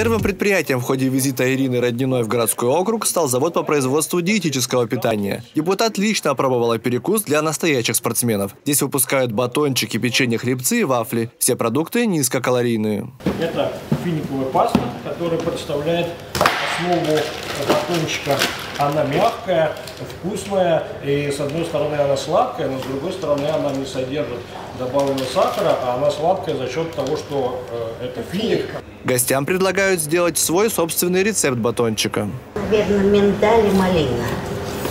Первым предприятием в ходе визита Ирины Родниной в городской округ стал завод по производству диетического питания. Депутат лично опробовала перекус для настоящих спортсменов. Здесь выпускают батончики, печенье, хлебцы и вафли. Все продукты низкокалорийные. Это финиковая паста, которая представляет основу батончика. Она мягкая, вкусная, и с одной стороны она сладкая, но с другой стороны она не содержит добавленного сахара, а она сладкая за счет того, что это финик. Гостям предлагают сделать свой собственный рецепт батончика. Наверное, миндаль и малина.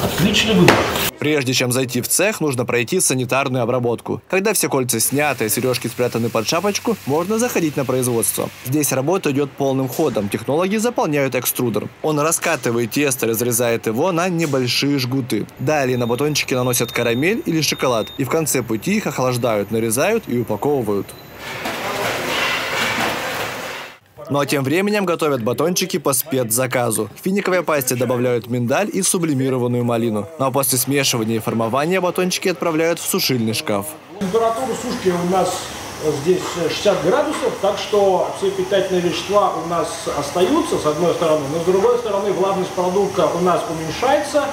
Отличный выбор. Прежде чем зайти в цех, нужно пройти санитарную обработку. Когда все кольца сняты и сережки спрятаны под шапочку, можно заходить на производство. Здесь работа идет полным ходом. Технологи заполняют экструдер. Он раскатывает тесто, разрезает его на небольшие жгуты. Далее на батончики наносят карамель или шоколад. И в конце пути их охлаждают, нарезают и упаковывают. Ну а тем временем готовят батончики по спецзаказу. В финиковой пасте добавляют миндаль и сублимированную малину. Ну а после смешивания и формования батончики отправляют в сушильный шкаф. Температура сушки у нас здесь 60 градусов, так что все питательные вещества у нас остаются, с одной стороны, но с другой стороны влажность продукта у нас уменьшается.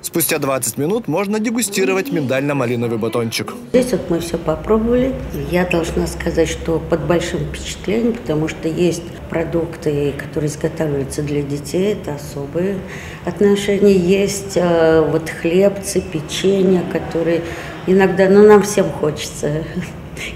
Спустя 20 минут можно дегустировать миндально-малиновый батончик. Здесь вот мы все попробовали. Я должна сказать, что под большим впечатлением, потому что есть продукты, которые изготавливаются для детей, это особые отношения. Есть вот хлебцы, печенье, которые иногда, ну, нам всем хочется.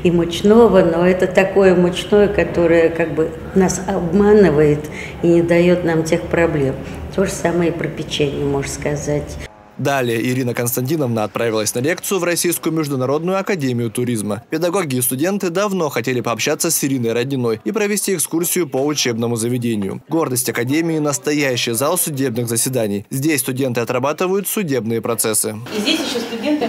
И мучного, но это такое мучное, которое как бы нас обманывает и не дает нам тех проблем. То же самое и про печенье, можно сказать. Далее Ирина Константиновна отправилась на лекцию в Российскую международную академию туризма. Педагоги и студенты давно хотели пообщаться с Ириной Родниной и провести экскурсию по учебному заведению. Гордость академии – настоящий зал судебных заседаний. Здесь студенты отрабатывают судебные процессы. И здесь еще студенты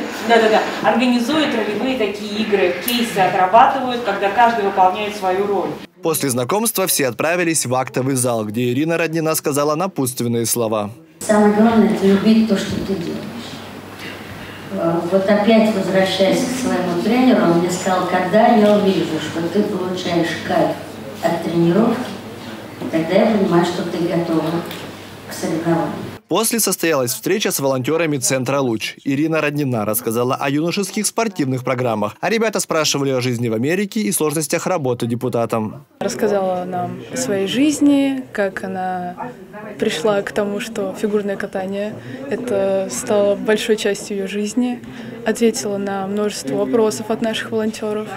организуют ролевые такие игры, кейсы отрабатывают, когда каждый выполняет свою роль. После знакомства все отправились в актовый зал, где Ирина Роднина сказала напутственные слова. Самое главное – это любить то, что ты делаешь. Вот опять возвращаясь к своему тренеру, он мне сказал, когда я увижу, что ты получаешь кайф от тренировки, тогда я понимаю, что ты готова к соревнованию. После состоялась встреча с волонтерами Центра «Луч». Ирина Роднина рассказала о юношеских спортивных программах. А ребята спрашивали о жизни в Америке и сложностях работы депутатом. Рассказала нам о своей жизни, как она пришла к тому, что фигурное катание – это стало большой частью ее жизни. Ответила на множество вопросов от наших волонтеров.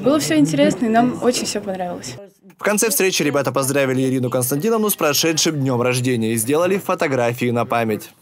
Было все интересно, и нам очень все понравилось. В конце встречи ребята поздравили Ирину Константиновну с прошедшим днем рождения и сделали фотографии на память.